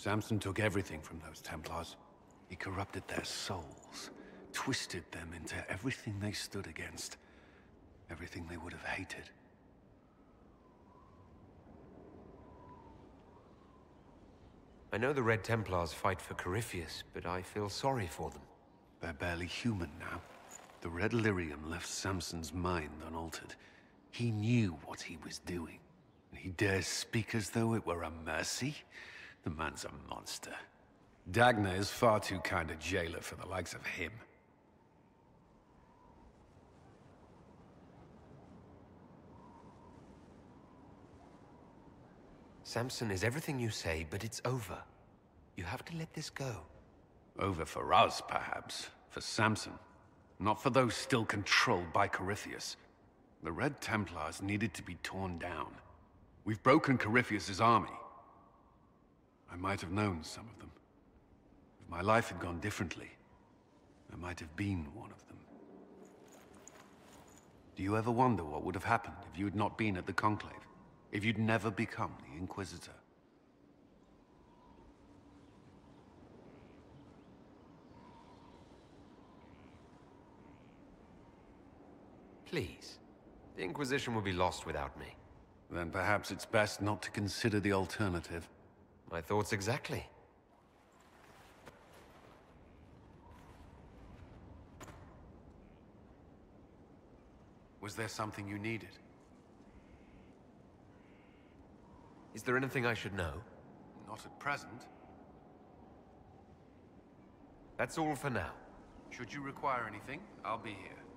Samson took everything from those Templars. He corrupted their souls, twisted them into everything they stood against, everything they would have hated. I know the Red Templars fight for Corypheus, but I feel sorry for them. They're barely human now. The Red Lyrium left Samson's mind unaltered. He knew what he was doing, and he dares speak as though it were a mercy? The man's a monster. Dagna is far too kind a jailer for the likes of him. Samson is everything you say, but it's over. You have to let this go. Over for us, perhaps. For Samson. Not for those still controlled by Corypheus. The Red Templars needed to be torn down. We've broken Corypheus's army. I might have known some of them. If my life had gone differently, I might have been one of them. Do you ever wonder what would have happened if you had not been at the Conclave? If you'd never become the Inquisitor? Please. The Inquisition will be lost without me. Then perhaps it's best not to consider the alternative. My thoughts exactly. Was there something you needed? Is there anything I should know? Not at present. That's all for now. Should you require anything, I'll be here.